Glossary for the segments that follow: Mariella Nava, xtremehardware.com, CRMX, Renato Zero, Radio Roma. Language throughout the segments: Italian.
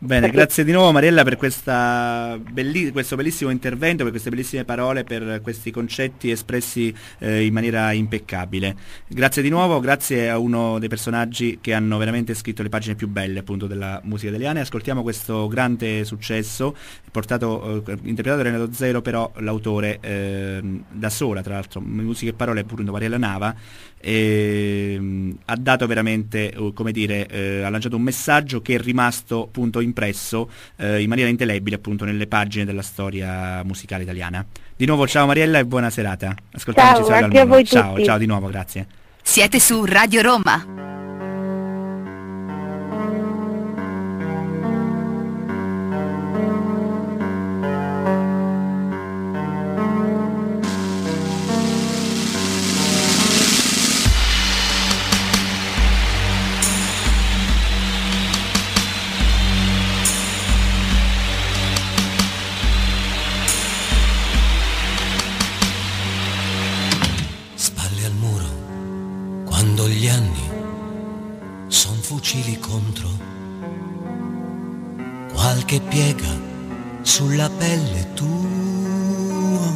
Bene, grazie di nuovo Mariella per questa questo bellissimo intervento, per queste bellissime parole, per questi concetti espressi in maniera impeccabile. Grazie di nuovo, grazie a uno dei personaggi che hanno veramente scritto le pagine più belle appunto della musica italiana. Ascoltiamo questo grande successo interpretato da Renato Zero, però l'autore da sola, tra l'altro, musica e parole appunto Mariella Nava, ha dato veramente, come dire, ha lanciato un messaggio che è rimasto appunto impresso in maniera indelebile appunto nelle pagine della storia musicale italiana. Di nuovo ciao Mariella e buona serata. Ascoltiamoci, ciao anche a voi tutti. Ciao, ciao di nuovo, grazie. Siete su Radio Roma. Che piega sulla pelle tua,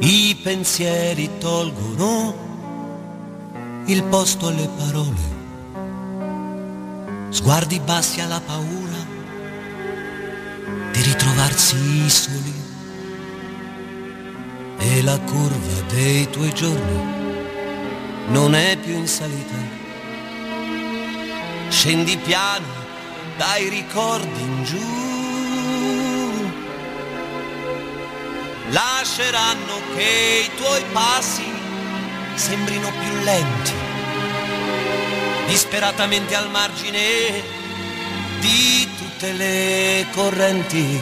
i pensieri tolgono il posto alle parole, sguardi bassi alla paura di ritrovarsi soli, e la curva dei tuoi giorni non è più in salita, scendi piano dai ricordi in giù, lasceranno che i tuoi passi sembrino più lenti, disperatamente al margine di tutte le correnti.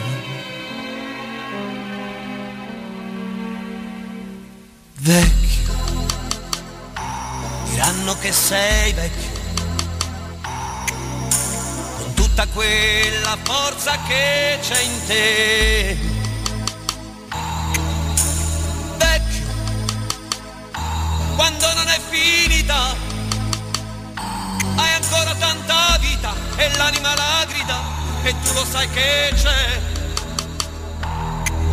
Vecchio, diranno che sei vecchio, tutta quella forza che c'è in te. Vecchio, quando non è finita, hai ancora tanta vita e l'anima la grida, e tu lo sai che c'è,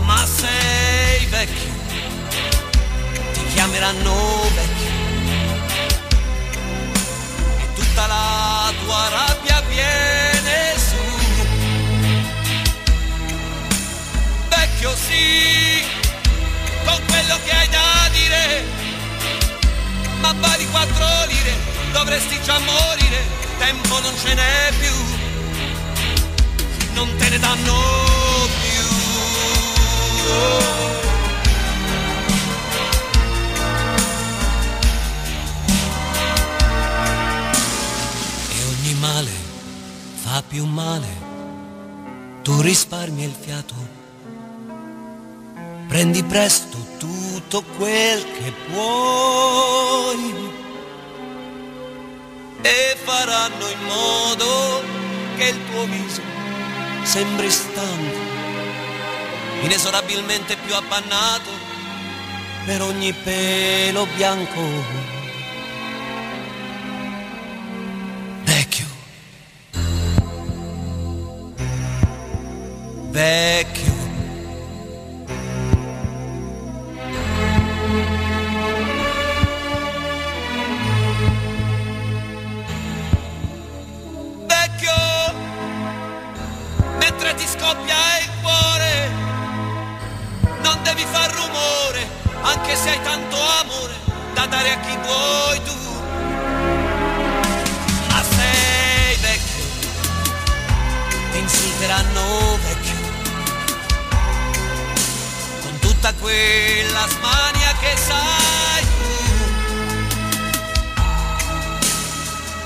ma sei vecchio, ti chiameranno vecchio, e tutta la tua rabbia viene. Vecchio sì, con quello che hai da dire, ma vali 4 lire, dovresti già morire, tempo non ce n'è più, non te ne danno più. E ogni male fa più male, tu risparmi il fiato, prendi presto tutto quel che puoi, e faranno in modo che il tuo viso sembri stanco, inesorabilmente più appannato per ogni pelo bianco. Vecchio, vecchio, ti scoppia il cuore, non devi far rumore, anche se hai tanto amore da dare a chi vuoi tu, ma sei vecchio, ti insulteranno vecchio, con tutta quella smania che sai tu.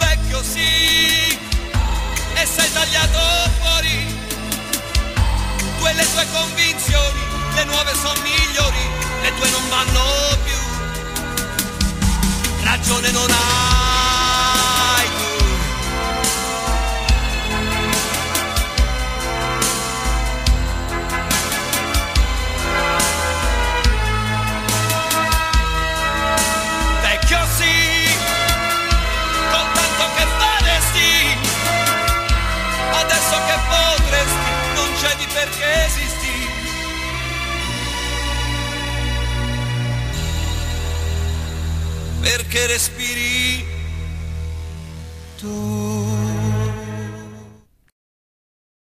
Vecchio sì, e sei tagliato fuori, e le tue convinzioni, le nuove son migliori, le tue non vanno più, ragione non hai tu. che respiri tu.